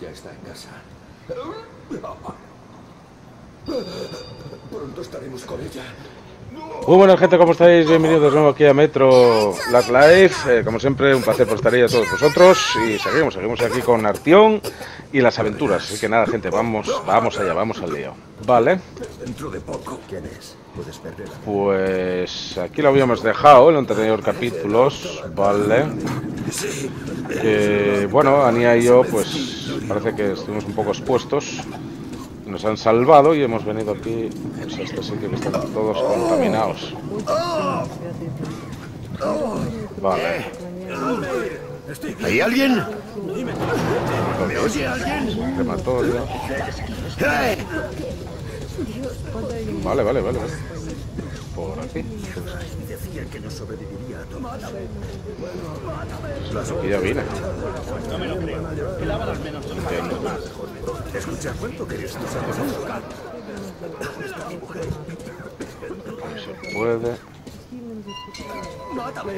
ya está en casa. Pronto estaremos con ella. Muy buenas, gente, ¿cómo estáis? Bienvenidos de nuevo aquí a Metro Last Light. Como siempre, un placer por estar ahí a todos vosotros. Y seguimos aquí con Artyom y las aventuras. Así que nada, gente, vamos allá, vamos al lío. Vale. Dentro de poco, ¿quién es? Puedes perder. Pues aquí lo habíamos dejado en los anteriores capítulos. Vale. Bueno, Ania y yo, pues parece que estuvimos un poco expuestos. Nos han salvado y hemos venido aquí. Pues este sitio que están todos contaminados. Vale. ¿Hay alguien? ¿Me oye alguien? Te mató ya. Vale. Por aquí. Aquí ya vine. No me lo creo. Escucha, ¿cuánto queréis que salga de su casa? Se puede. Mátame.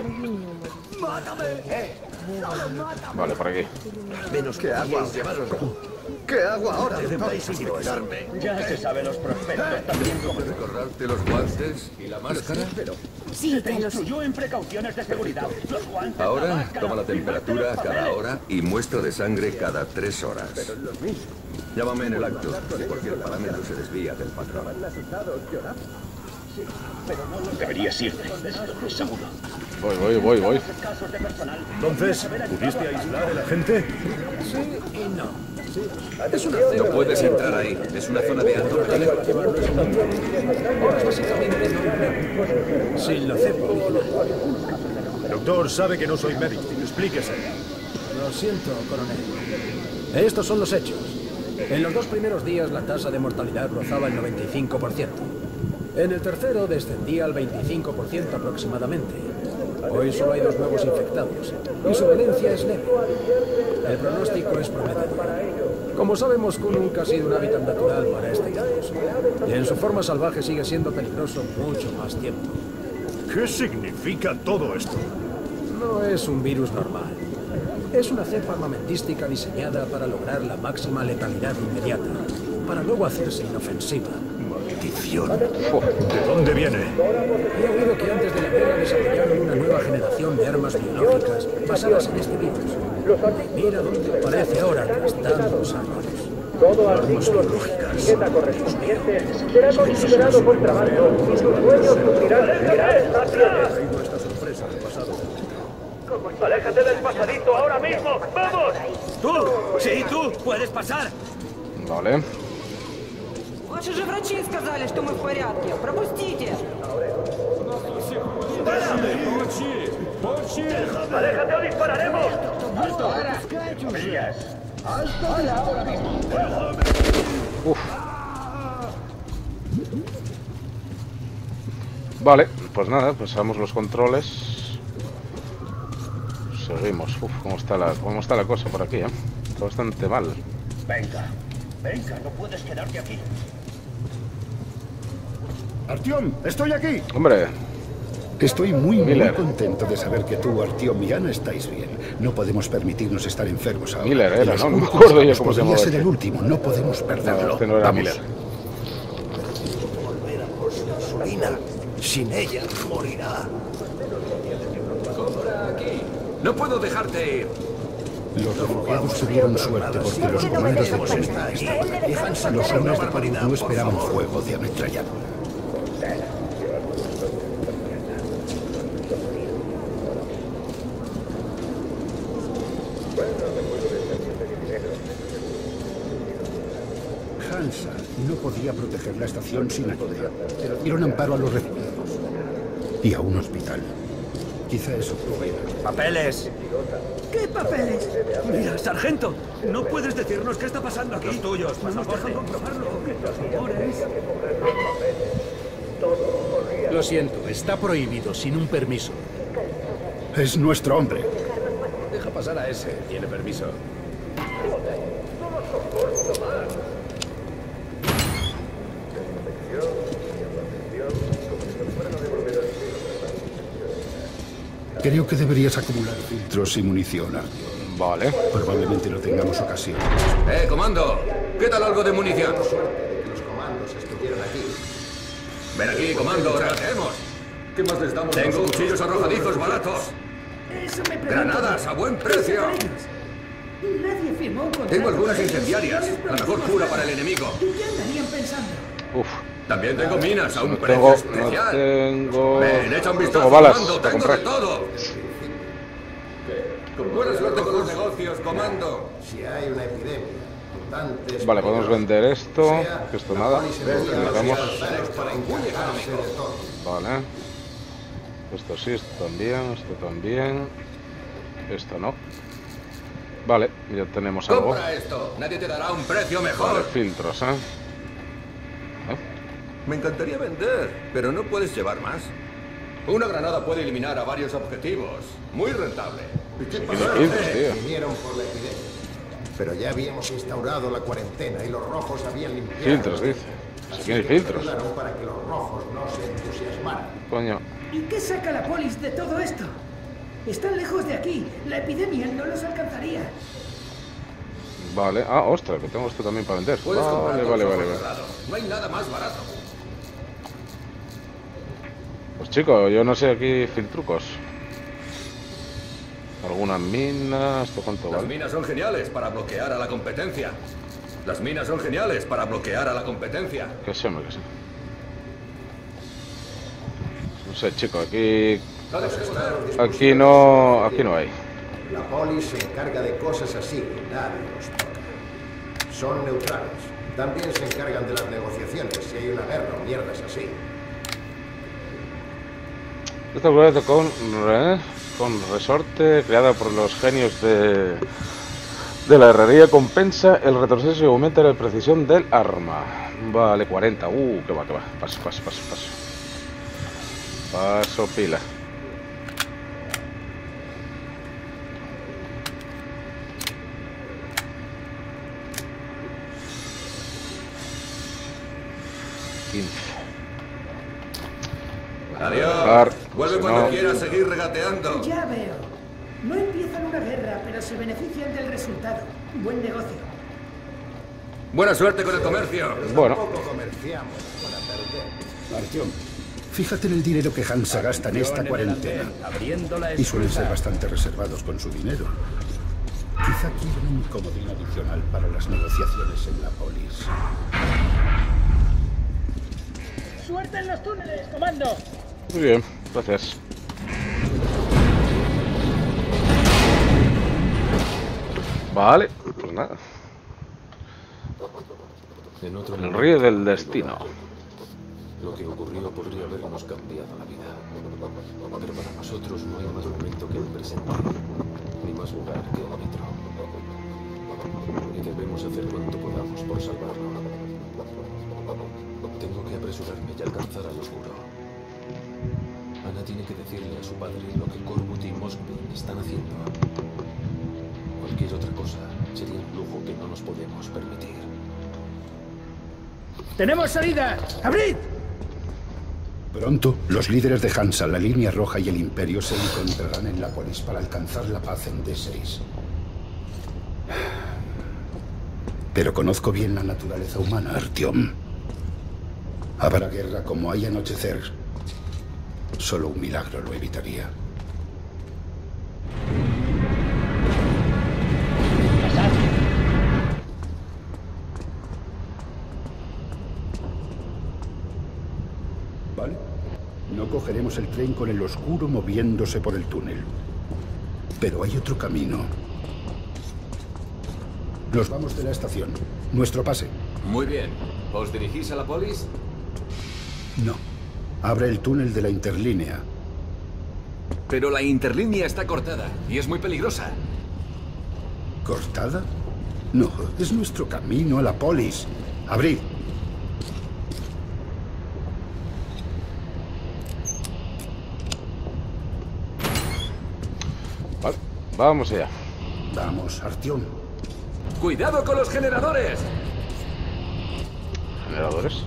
Vale, por aquí. Menos que agua. ¿Qué hago ahora? ¿Debéis suicidarme? Ya se sabe los prospectos también como... ¿Recordarte los guantes y la máscara? Sí, te los... Yo en precauciones de seguridad. Los guantes, ahora, la máscara, toma la temperatura cada hora y muestra de sangre cada 3 horas. Pero los mismos. Llámame en el acto. Porque el parámetro se desvía del patrón. Deberías irte. Es seguro. Voy. Entonces, ¿pudiste aislar a la gente? Sí y no. No puedes entrar ahí. Es una zona de alto peligro. Sí, lo sé. Doctor, sabe que no soy médico. Explíquese. Lo siento, coronel. Estos son los hechos. En los 2 primeros días la tasa de mortalidad rozaba el 95%. En el tercero descendía al 25% aproximadamente. Hoy solo hay 2 nuevos infectados y su violencia es leve. El pronóstico es prometedor. Como sabemos, Khan nunca ha sido un hábitat natural para este virus. Y en su forma salvaje sigue siendo peligroso mucho más tiempo. ¿Qué significa todo esto? No es un virus normal. Es una cepa armamentística diseñada para lograr la máxima letalidad inmediata, para luego hacerse inofensiva. ¡Maldición! ¿De dónde viene? He oído que antes de la guerra desarrollaron una nueva generación de armas biológicas basadas en este virus. Mira dónde aparece ahora que están los árboles. Todo artículo de etiqueta correspondiente será considerado por trabajo y sus dueños sufrirán estaciones. ¡Aléjate del pasadito ahora mismo! ¡Vamos! ¡Tú! ¡Sí, tú! ¡Puedes pasar! Vale. Ваши же врачи сказали, что мы в порядке. Пропустите! ¡Aléjate o dispararemos! Uf. Vale, pues nada, pasamos los controles. Seguimos. Uf, cómo está la cosa por aquí, ¿eh? Está bastante mal. Venga, no puedes quedarte aquí. Artyom, estoy aquí. Hombre. Estoy muy contento de saber que tú, Artyom y Ana, estáis bien. No podemos permitirnos estar enfermos ahora. Miller era, ¿no? No me acuerdo yo cómo se llamaba. Podría ser el último, no podemos perderlo. No, este no era Miller. Volver a por su gasolina. Sin ella morirá. No puedo dejarte ir. Los refugiados tuvieron suerte porque los bombardeos de Polis, los hombres de Polis no esperaban fuego de ametralladora. Hansa no podía proteger la estación sin ayuda, pero dieron amparo a los refugiados y a un hospital. Quizá eso provea. ¡Papeles! ¿Qué papeles? Mira, sargento, no puedes decirnos qué está pasando aquí. Los tuyos, pasaporte. Lo siento, está prohibido sin un permiso. Es nuestro hombre. Deja pasar a ese, tiene permiso. Creo que deberías acumular filtros y munición. Vale. Probablemente no tengamos ocasión. Comando. ¿Qué tal algo de munición? Suerte que los comandos estuvieron aquí. Ven aquí, comando, regateemos. ¿Qué más les damos? Tengo cuchillos arrojadizos baratos. Eso me pregunto. Granadas a buen precio. Nadie firmó un contrato. Tengo algunas incendiarias. La mejor cura para el enemigo. ¿Y qué andarían pensando? Uf. También tengo minas a un precio especial. Ven, echa un vistazo, comando. Tengo de todo. Buena suerte con los negocios, comando. Si hay una epidemia, mutantes. Vale, podemos vender esto. Que esto nada. Necesitamos. Vale. Esto sí, esto también, esto también. Esto no. Vale, ya tenemos algo. Compra esto. Nadie te dará un precio mejor. Vale, filtros, Me encantaría vender, pero no puedes llevar más. Una granada puede eliminar a varios objetivos. Muy rentable. Vinieron por la epidemia. Pero ya habíamos instaurado la cuarentena y los rojos habían limpiado. Filtros, dice. Aquí hay filtros. Para que los rojos no se entusiasmaran. Coño. ¿Y qué saca la polis de todo esto? Están lejos de aquí. La epidemia no los alcanzaría. Vale. Ah, ostras, que tengo esto también para vender. Vale, vale, vale. No hay nada más barato. Pues chicos, yo no sé aquí filtrucos. Algunas minas, ¿esto cuánto vale? Las minas son geniales para bloquear a la competencia. Las minas son geniales para bloquear a la competencia. Que se me que sé. No sé, chicos, aquí... Aquí no hay. La polis se encarga de cosas así, nadie los toca. Son neutrales. También se encargan de las negociaciones, si hay una guerra o mierdas así. Esta es con resorte, creada por los genios de la herrería, compensa el retroceso y aumenta la precisión del arma. Vale, 40. Que va, que va. Paso, paso, paso, paso. Paso pila. Adiós. Vuelve cuando quieras seguir regateando. Ya veo. No empiezan una guerra, pero se benefician del resultado. Buen negocio. Buena suerte con el comercio. Bueno. Comerciamos para perder. Artyom, fíjate en el dinero que Hansa gasta en esta cuarentena. Y suelen ser bastante reservados con su dinero. Quizá quieren un comodín adicional para las negociaciones en la polis. ¡Suerte en los túneles, comando! Muy bien, gracias. Vale, pues nada. En otro el río del destino. Lo que ocurrió podría habernos cambiado la vida. Pero para nosotros no hay más momento que el presente, ni más lugar que el metro. Y debemos hacer cuanto podamos por salvarlo. Tengo que apresurarme y alcanzar al oscuro. Ana tiene que decirle a su padre lo que Corbut y Mosby están haciendo. Cualquier otra cosa sería un lujo que no nos podemos permitir. ¡Tenemos salida! ¡Abrid! Pronto, los líderes de Hansa, la Línea Roja y el Imperio se encontrarán en la polis para alcanzar la paz en D6. Pero conozco bien la naturaleza humana, Artyom. Habrá guerra como hay anochecer. Solo un milagro lo evitaría. ¿Vale? No cogeremos el tren con el oscuro moviéndose por el túnel. Pero hay otro camino. Nos vamos de la estación. Nuestro pase. Muy bien. ¿Os dirigís a la polis? No. Abre el túnel de la interlínea. Pero la interlínea está cortada y es muy peligrosa. ¿Cortada? No, es nuestro camino a la polis. ¡Abrid! Vale, vamos allá. Vamos, Artyom. ¡Cuidado con los generadores! ¿Generadores?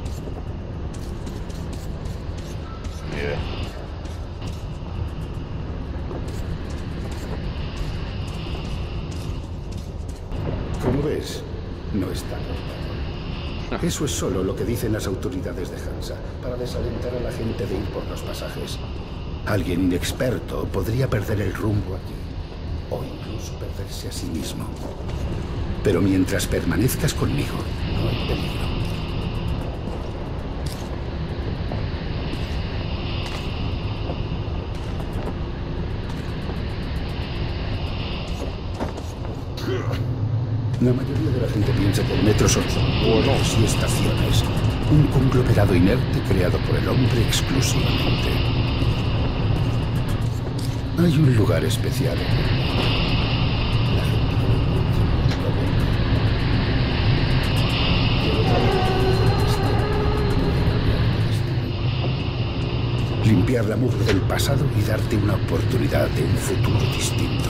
ves? No está cortado. Eso es solo lo que dicen las autoridades de Hansa, para desalentar a la gente de ir por los pasajes. Alguien inexperto podría perder el rumbo aquí, o incluso perderse a sí mismo. Pero mientras permanezcas conmigo, no hay peligro. La mayoría de la gente piensa que el metro son pueblos y estaciones, un conglomerado inerte creado por el hombre exclusivamente. Hay un lugar especial. Limpiar la mugre del pasado y darte una oportunidad de un futuro distinto.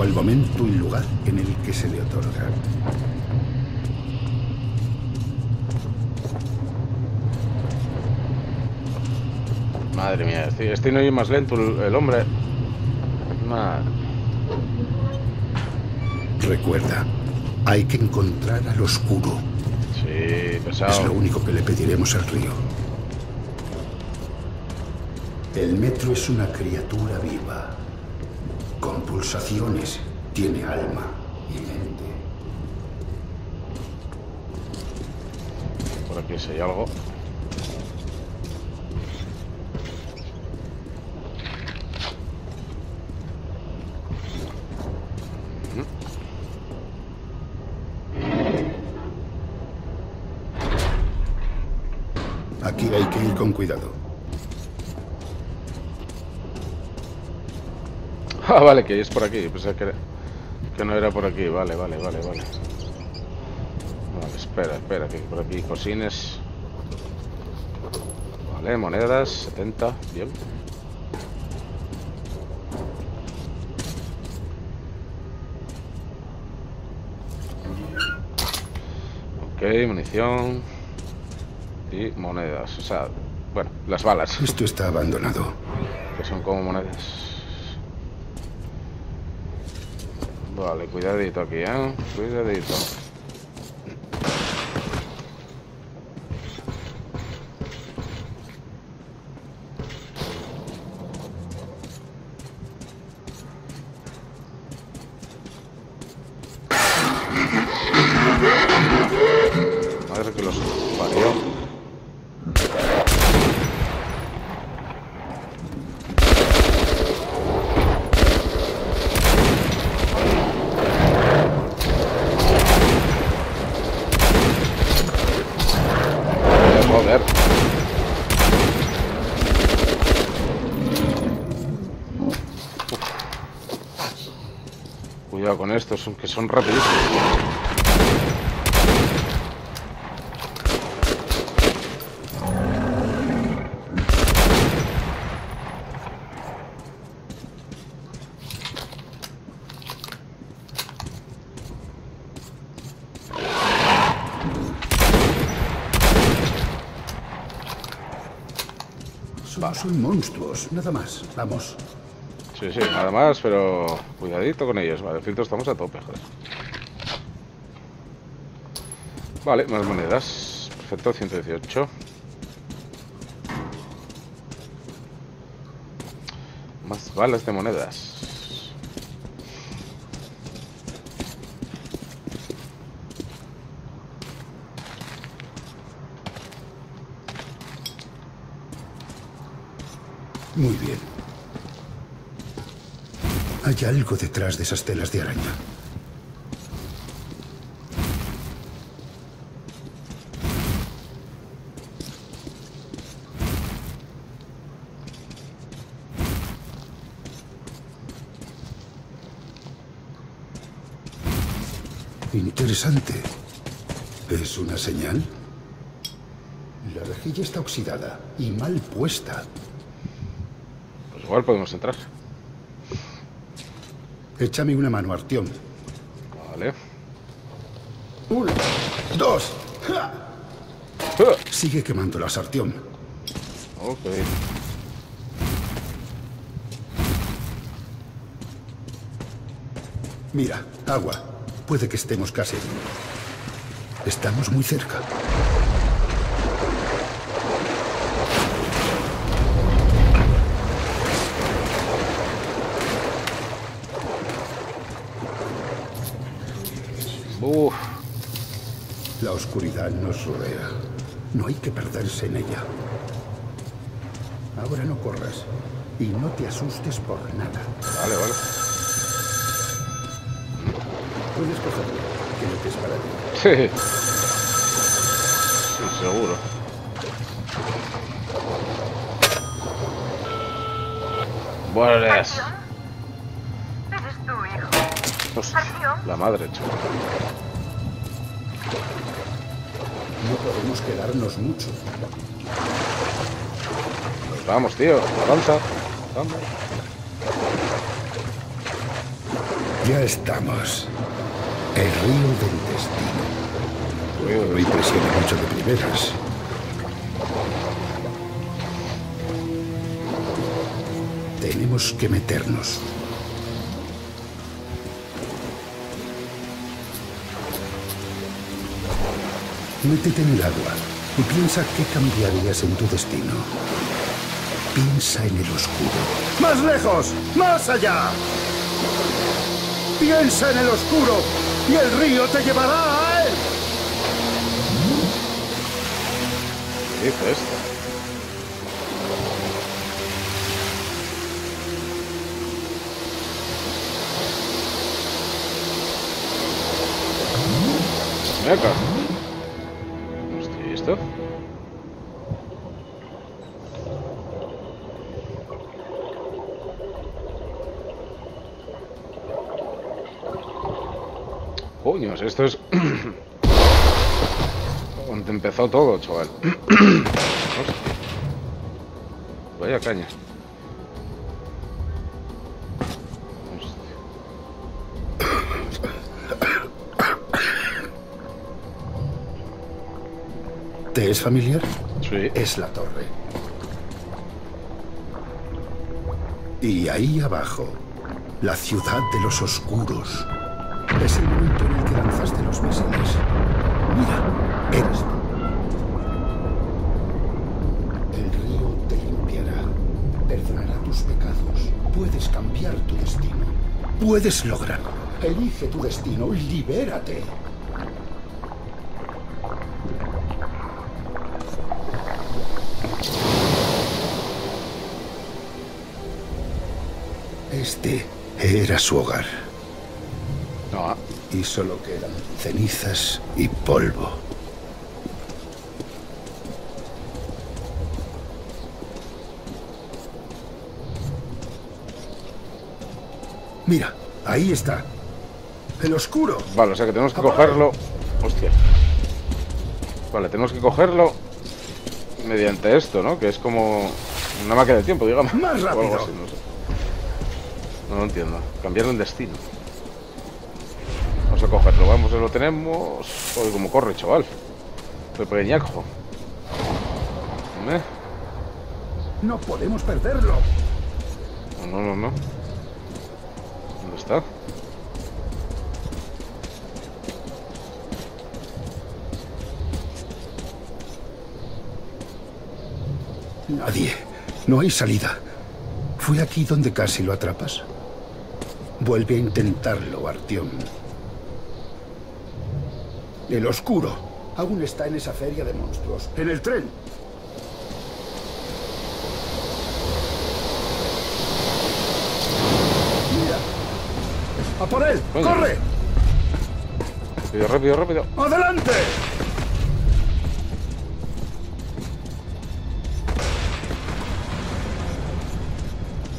Al momento y lugar en el que se le otorga. Madre mía, estoy no ir más lento el hombre. Madre. Recuerda, hay que encontrar al oscuro. Sí, pesado. Es lo único que le pediremos al río. El metro es una criatura viva. Con pulsaciones, tiene alma y mente. Por aquí si hay algo. Aquí hay que ir con cuidado. Ah, vale, que es por aquí. Pensaba que no era por aquí. Vale. Vale, espera, que por aquí cocines. Vale, monedas, 70, bien. Ok, munición. Y monedas, o sea, bueno, las balas. Esto está abandonado. Que son como monedas. Vale, cuidadito aquí, ¿eh? Cuidadito. Madre que los parió. Con estos, que son rapidísimos. Son monstruos, nada más. Vamos. Sí, nada más, pero cuidadito con ellos. Vale, el filtro estamos a tope, joder. Vale, más monedas. Perfecto, 118. Más balas de monedas. Muy bien. Hay algo detrás de esas telas de araña. Interesante. ¿Es una señal? La arcilla está oxidada y mal puesta. Pues igual podemos entrar. Échame una mano, Artyom. Vale. 1, 2. ¡Ja! Sigue quemándolas, Artyom. Ok. Mira, agua. Puede que estemos casi. Estamos muy cerca. Uf. La oscuridad nos rodea. No hay que perderse en ella. Ahora no corras y no te asustes por nada. Vale, vale. Puedes cogerlo, que no te es para ti. Sí, seguro. Buenas. ¿Eres tu hijo? Hostia, la madre, chaval. No podemos quedarnos mucho. Pues vamos, tío, avanza. Vamos. Ya estamos. El río del destino. Me impresiona mucho de primeras. Tenemos que meternos. Métete en el agua y piensa qué cambiarías en tu destino. Piensa en el oscuro. ¡Más lejos! ¡Más allá! ¡Piensa en el oscuro y el río te llevará a él! ¿Qué es esto? Venga. ¿Listo? Coños, esto es... donde empezó todo, chaval. Vaya caña. ¿Te es familiar? Sí. Es la torre. Y ahí abajo, la ciudad de los oscuros. Es el momento en el que lanzaste los misiles. Mira, eres tú. El río te limpiará, perdonará tus pecados. Puedes cambiar tu destino. Puedes lograrlo. Elige tu destino y libérate. Este era su hogar. No. Y solo quedan cenizas y polvo. Mira, ahí está. El oscuro. Vale, o sea que tenemos que cogerlo. Hostia. Vale, tenemos que cogerlo mediante esto, ¿no? Que es como una máquina de tiempo, digamos. Más rápido. O algo así, no sé. No lo entiendo. Cambiaron destino. Vamos a cogerlo. Vamos, lo tenemos. Uy, como corre, chaval. Soy pequeñaco. No podemos perderlo. No. ¿Dónde está? Nadie. No hay salida. Fue aquí donde casi lo atrapas. Vuelve a intentarlo, Artyom. El oscuro aún está en esa feria de monstruos. ¡En el tren! ¡Mira! ¡A por él! Venga. ¡Corre! Rápido. ¡Adelante!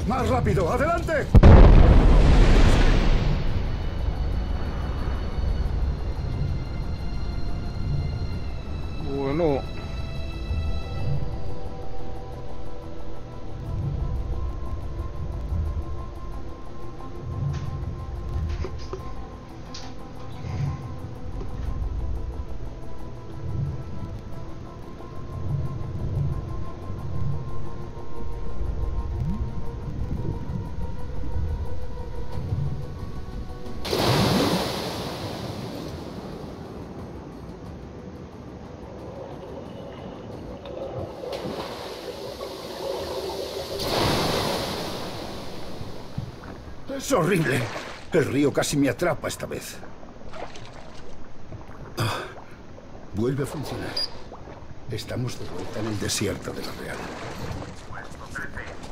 ¡Más rápido! ¡Adelante! Es horrible. El río casi me atrapa esta vez. Ah, vuelve a funcionar. Estamos de vuelta en el desierto de la Real.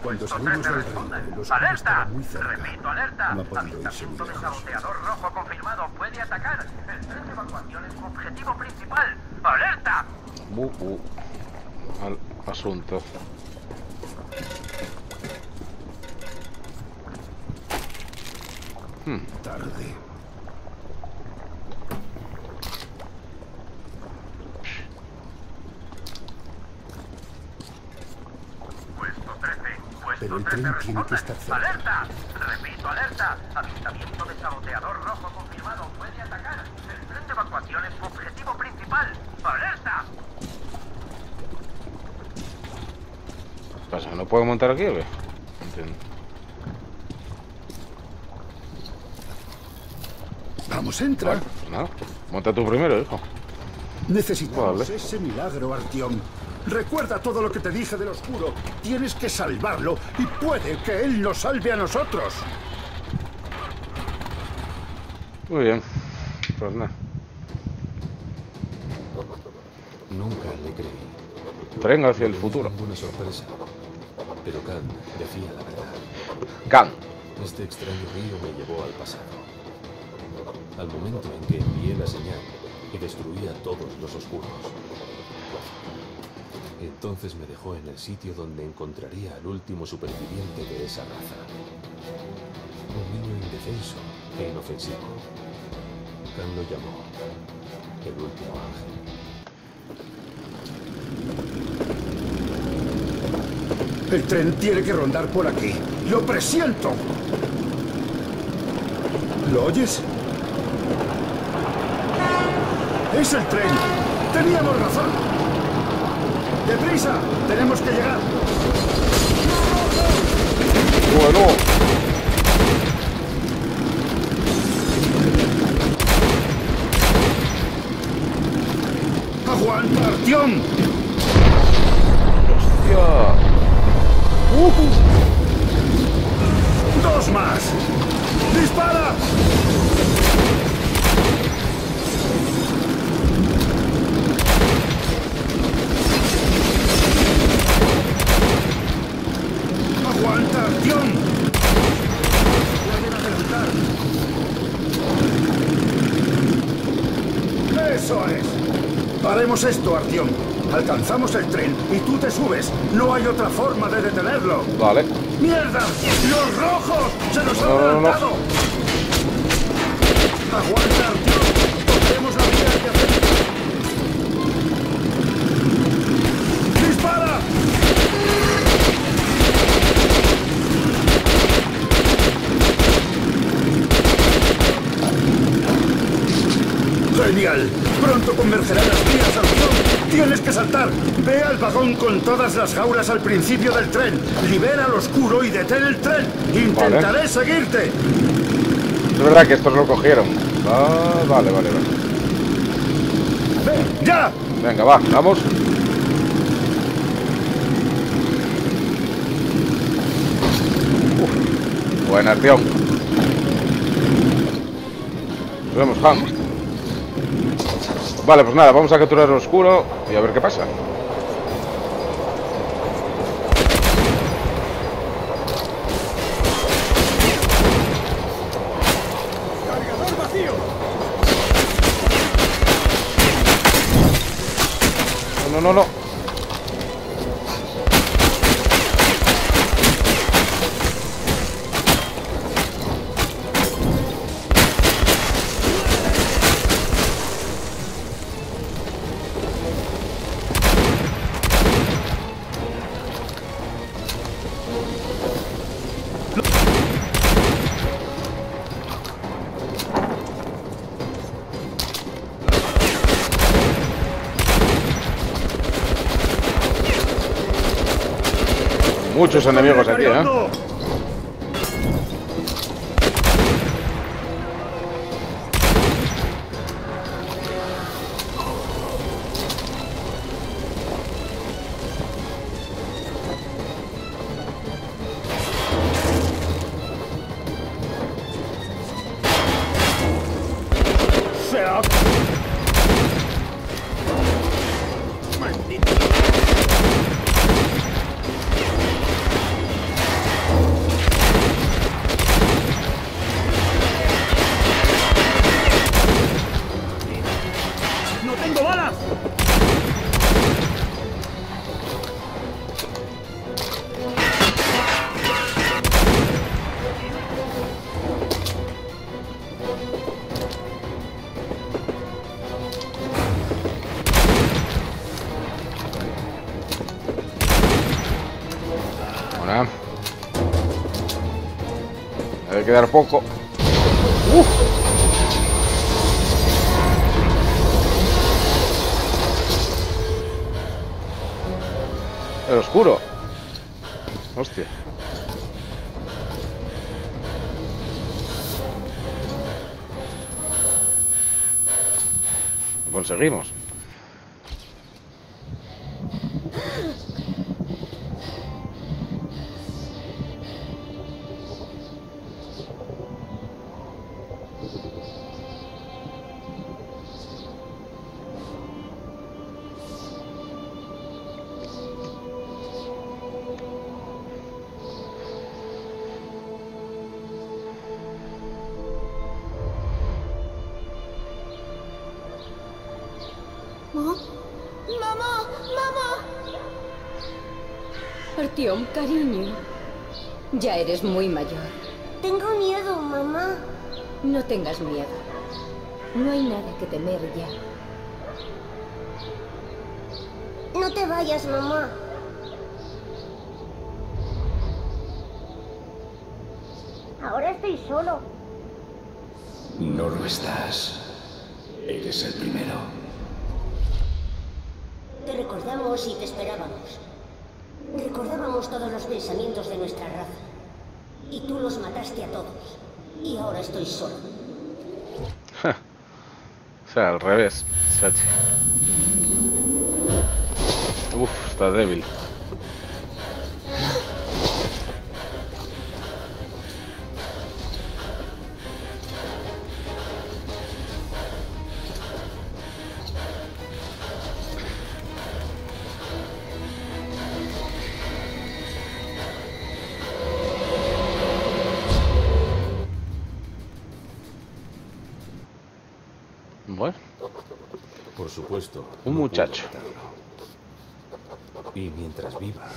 Cuando salimos del río, los hombres estaban muy cerca. Repito, alerta. No ha podido irse muy lejos. Saboteador rojo confirmado. Puede atacar. El tren de evacuación es su objetivo principal. ¡Alerta! Al asunto. Tarde. Puesto 13. Pero el tren tiene que estar cerca. ¡Alerta! Repito, alerta. Avistamiento de saboteador rojo confirmado. Puede atacar. El tren de evacuación es su objetivo principal. ¡Alerta! ¿Qué pasa? ¿No puedo montar aquí o qué? No entiendo. Vamos, entra. Vale, pues nada. Monta tú primero, hijo. Necesitamos ese milagro, Artyom. Recuerda todo lo que te dije del oscuro. Tienes que salvarlo y puede que él nos salve a nosotros. Muy bien. Pues nada. Nunca le creí. Tren hacia el futuro. Una sorpresa. Pero Khan decía la verdad. Khan. Este extraño río me llevó al pasado. Al momento en que envié la señal y destruí a todos los oscuros. Entonces me dejó en el sitio donde encontraría al último superviviente de esa raza. Un niño indefenso e inofensivo. Khan lo llamó el último ángel. El tren tiene que rondar por aquí. ¡Lo presiento! ¿Lo oyes? ¡Es el tren! ¡Teníamos razón! ¡Deprisa! ¡Tenemos que llegar! ¡Bueno! ¡Aguanta, Artyom! ¡Hostia! ¡Dos más! ¡Dispara! ¡Aguanta, Artyom! ¡Pueden acertar! ¡Eso es! Paremos esto, Artyom. Alcanzamos el tren y tú te subes. No hay otra forma de detenerlo. Vale. ¡Mierda! ¡Los rojos! ¡Se nos han adelantado! No. ¡Aguanta, Artyom! ¡Cogemos la vía hacia frente! ¡Dispara! ¡Genial! Pronto convergerán las vías, Artyom. ¡Tienes que saltar! ¡Ve al vagón con todas las jaulas al principio del tren! ¡Libera al oscuro y detén el tren! ¡Intentaré seguirte! Es verdad que estos lo cogieron. Ah, vale, vale, vale. ¡Ven, ya! Venga, va, vamos. Buena, Artyom. Nos vemos, Hans. Vale, pues nada, vamos a capturar el oscuro y a ver qué pasa. Cargador vacío. No. Muchos enemigos aquí, ¿eh? debe quedar poco. El oscuro. Hostia. Lo conseguimos. Artyom, cariño, ya eres muy mayor. Tengo miedo, mamá. No tengas miedo. No hay nada que temer ya. No te vayas, mamá. Ahora estoy solo. No lo estás. Eres el primero. Te recordamos y te esperábamos. Recordábamos todos los pensamientos de nuestra raza. Y tú los mataste a todos. Y ahora estoy solo. O sea, al revés, Sachi. Uf, está débil. Un muchacho. Y mientras viva,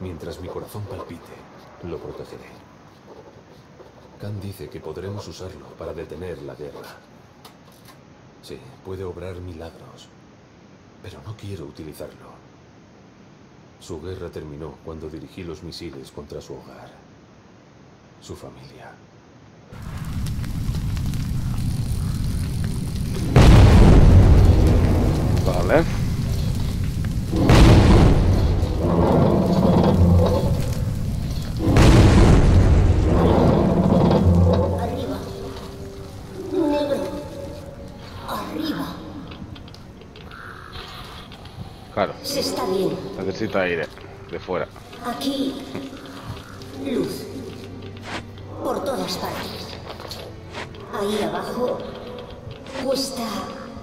mientras mi corazón palpite, lo protegeré. Khan dice que podremos usarlo para detener la guerra. Sí, puede obrar milagros, pero no quiero utilizarlo. Su guerra terminó cuando dirigí los misiles contra su hogar, su familia. Vale. Arriba. Negro. Arriba. Claro. Se está bien. Necesita aire de fuera. Aquí. Luz. Por todas partes. Ahí abajo. Cuesta.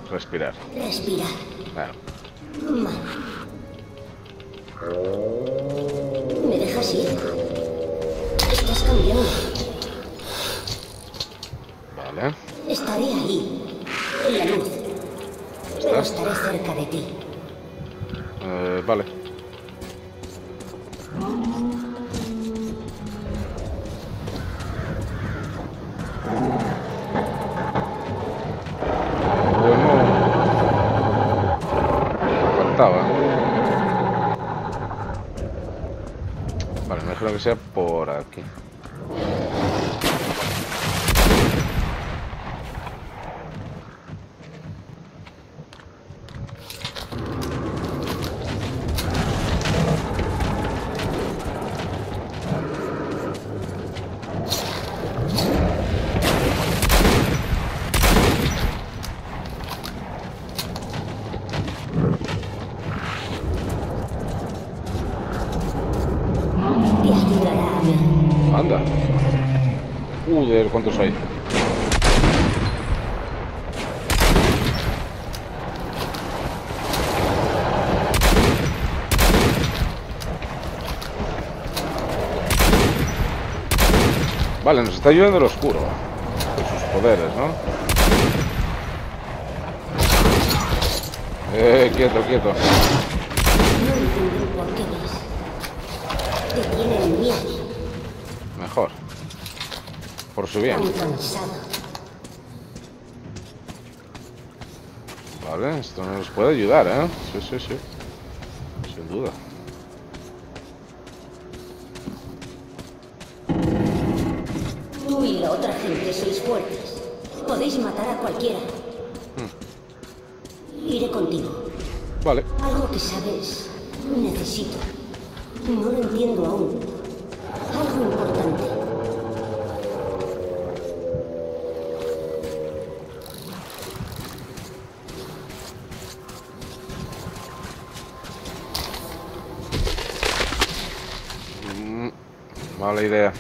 Respirar. Respirar. Claro. ¿Me dejas ir? Estás cambiando. Vale. Estaré ahí, en la luz. Pero estaré cerca de ti. Vale. Que sea por aquí. ¿Cuántos hay? Vale, nos está ayudando el oscuro con sus poderes, ¿no? Quieto, quieto. Mejor. Por su bien. Vale, esto nos puede ayudar, ¿eh? Sí, sí, sí. Sin duda. Uy. la otra gente sois fuertes. Podéis matar a cualquiera. Iré contigo. Vale. Algo que sabes, necesito. No lo entiendo aún. Algo importante. Mala idea.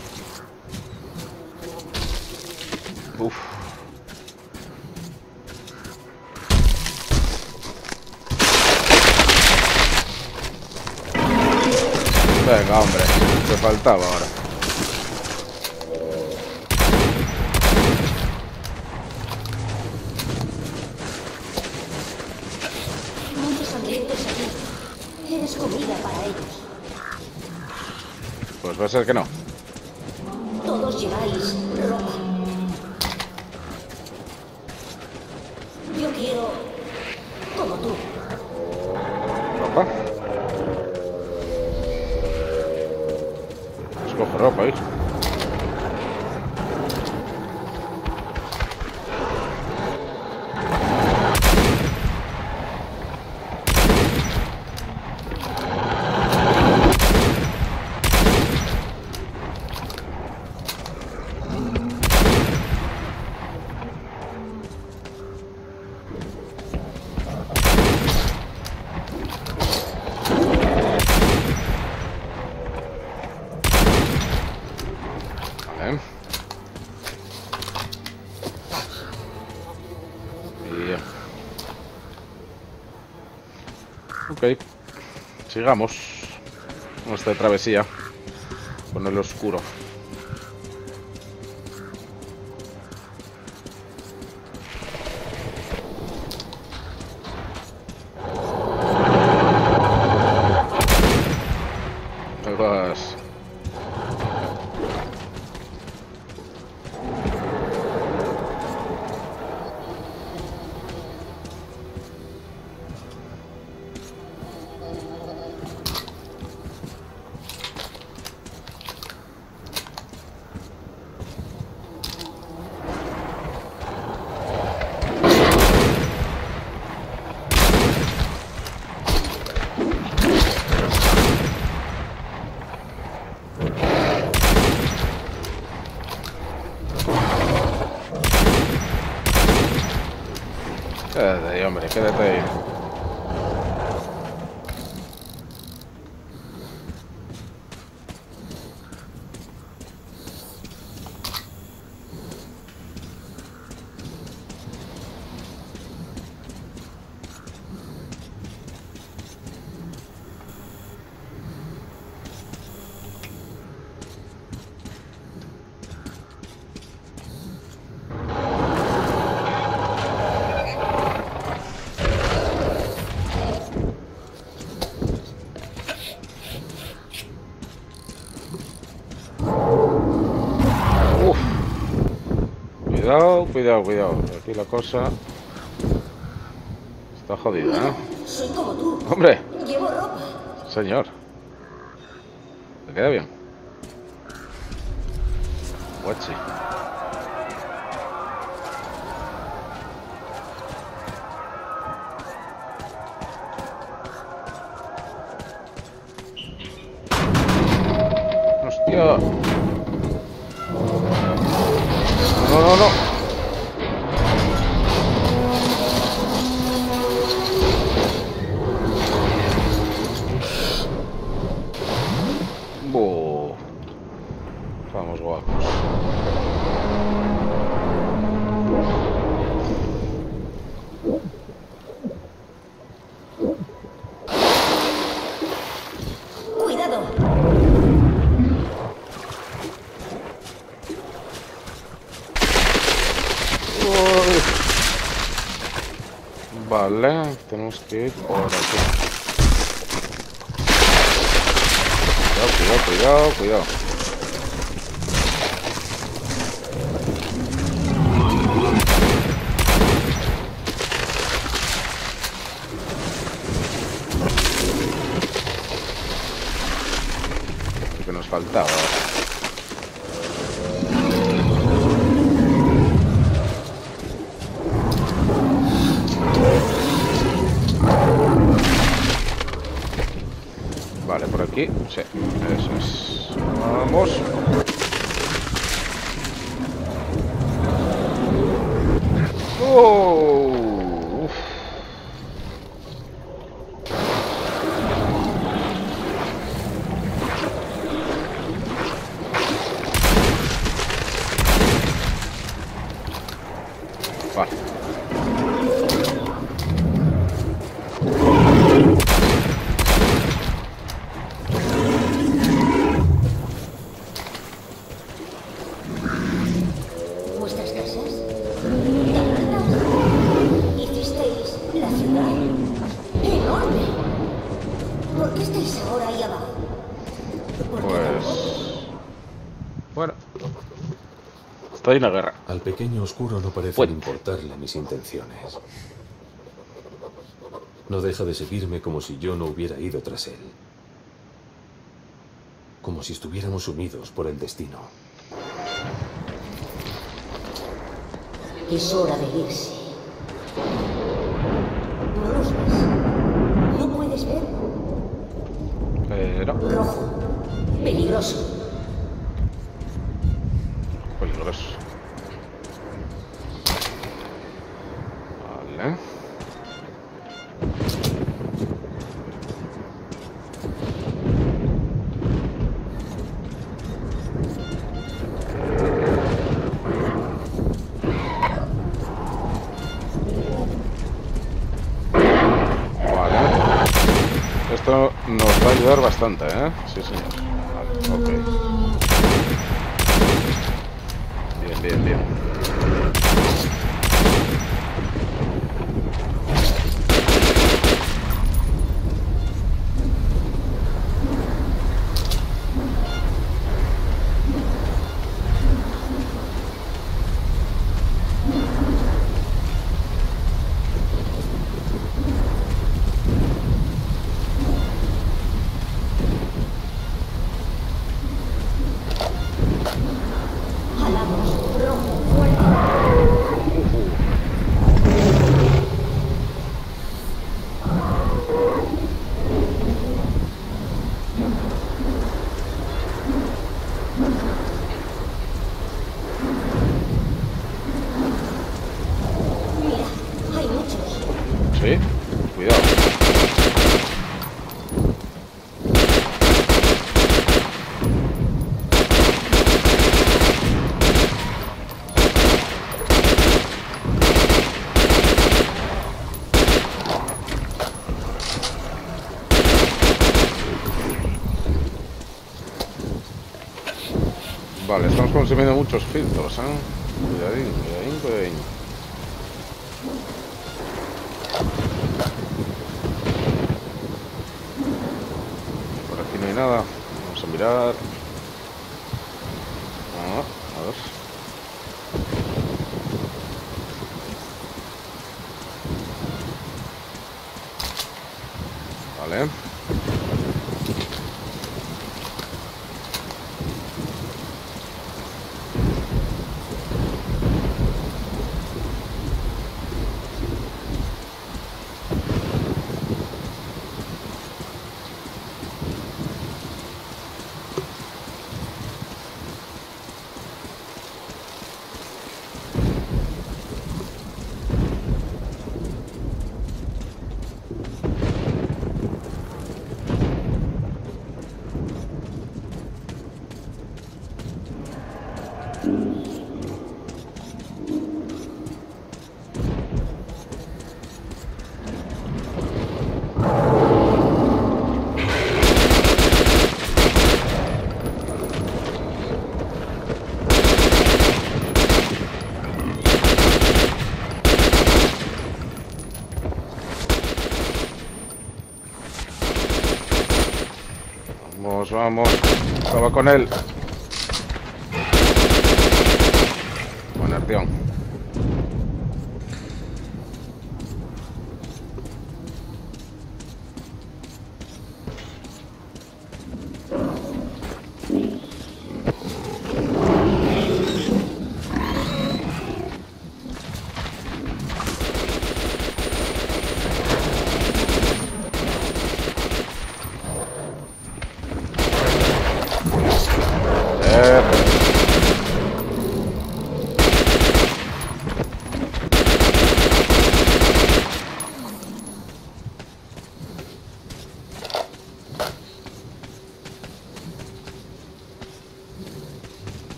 Uf. Venga, hombre, te faltaba ahora. Muchos sangrientos aquí. Eres comida para ellos. Pues va a ser que no. Todos lleváis ropa. Yo quiero... como tú. ¿Ropa? Escojo ropa, ¿eh? Ok, sigamos nuestra travesía con el oscuro. Quédate ahí, hombre, quédate ahí. Cuidado, cuidado. Aquí la cosa está jodida, ¿eh? Soy como tú. Hombre. Llevo ropa. Señor. ¿Te queda bien? Guachi. Hostia. No, no, no. Vale, tenemos que ir por aquí. Cuidado, cuidado, cuidado, cuidado. Lo que nos faltaba. aquí. Sí, eso es. Vamos. ¡Oh! Uf. Vale. ¿Vuestras casas? Hicisteis la ciudad enorme. ¿Por qué estáis ahora ahí abajo? Pues... bueno. Está ahí la guerra. Al pequeño oscuro no parecen importarle mis intenciones. No deja de seguirme como si yo no hubiera ido tras él. Como si estuviéramos unidos por el destino. Es hora de irse. ¿No los ves? ¿No puedes ver? No. Rojo. Peligroso. Peligroso. Vale. Esto nos va a ayudar bastante, ¿eh? Sí, señor. Vale, ok. Bien, bien, bien. Vale, estamos consumiendo muchos filtros, ¿eh? Cuidadín, cuidadín, cuidadín. Por aquí no hay nada. Vamos a mirar. Ah, a ver. Vamos, vamos. Acaba con él. Buen Artyom.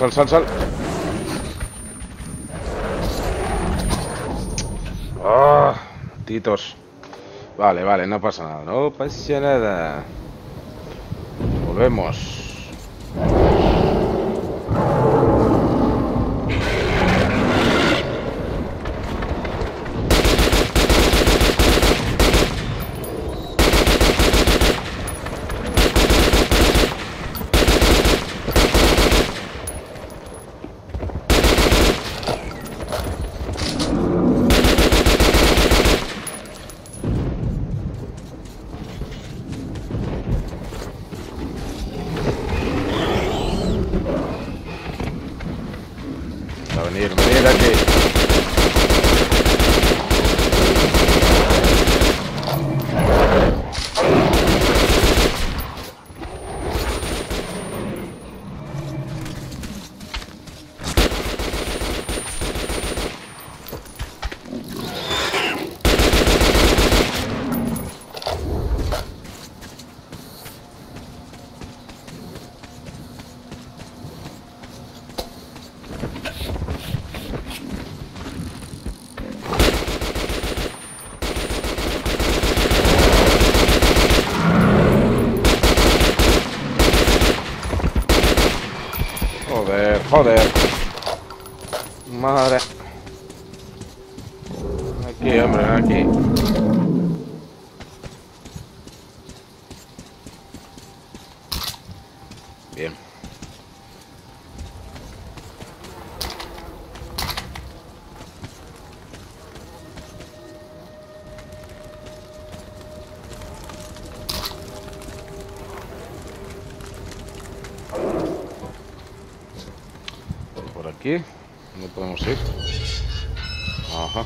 Sal, sal, sal. Oh, titos. Vale, vale, no pasa nada. No pasa nada. Volvemos. Joder, madre. Aquí, hombre, aquí. Bien. Aquí no podemos ir. Ajá.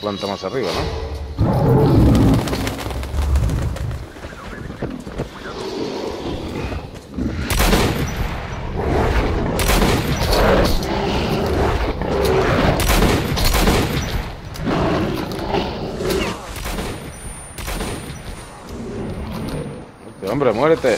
Planta más arriba, ¿no? Este hombre, muérete.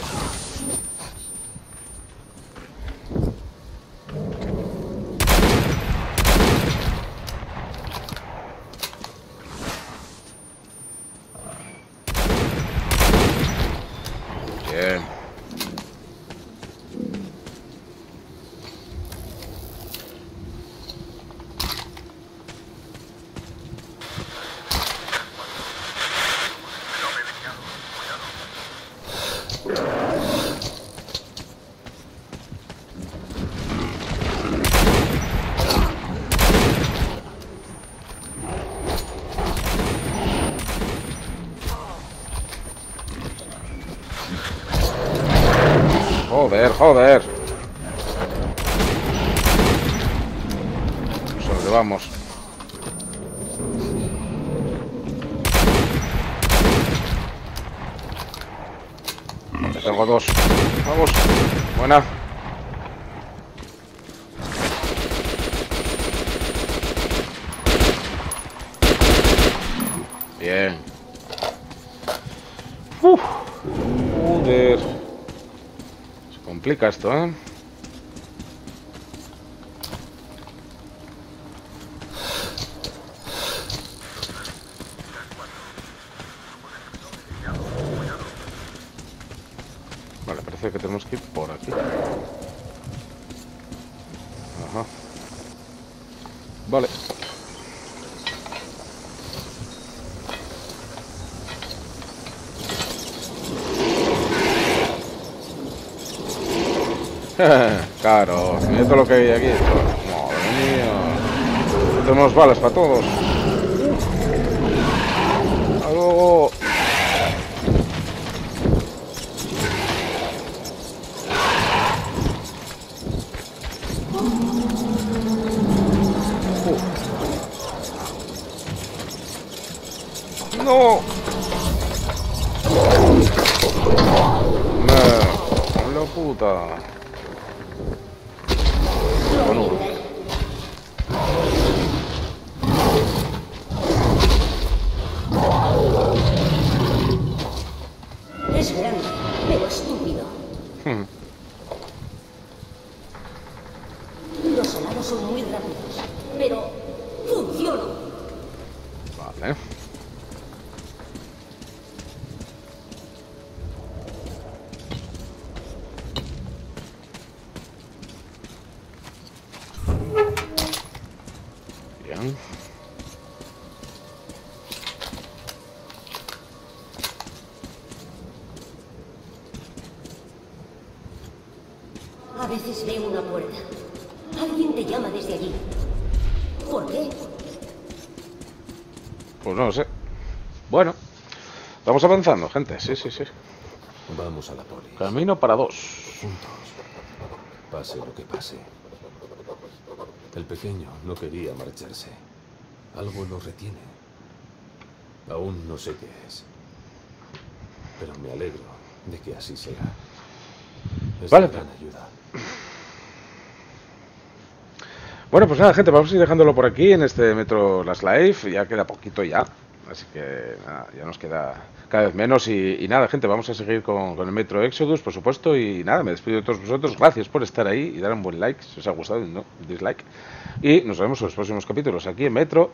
Joder, joder. Sobre vamos. Tengo dos. Vamos. Buena. Bien. Uf. Joder. Complica esto, ¿eh? Vale, parece que tenemos que ir por aquí. Ajá. Vale. Claro, mira todo lo que hay aquí. Madre mía. Tenemos balas para todos. Algo. puta. Bueno. Es grande, pero estúpido. Los soldados son muy rápidos, pero funcionan. Vale. Bueno, vamos avanzando, gente. Sí, sí, sí. Vamos a la polis. Camino para dos. Juntos. Pase lo que pase. El pequeño no quería marcharse. Algo lo retiene. Aún no sé qué es. Pero me alegro de que así sea. Es vale. Gran ayuda. Bueno, pues nada, gente, vamos a ir dejándolo por aquí en este Metro Last Light. Ya queda poquito ya. Así que nada, ya nos queda cada vez menos y nada, gente, vamos a seguir con el Metro Exodus, por supuesto, y nada, me despido de todos vosotros, gracias por estar ahí y dar un buen like, si os ha gustado, no, dislike, y nos vemos en los próximos capítulos aquí en Metro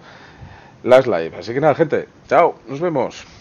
Last Light. Así que nada, gente, chao, nos vemos.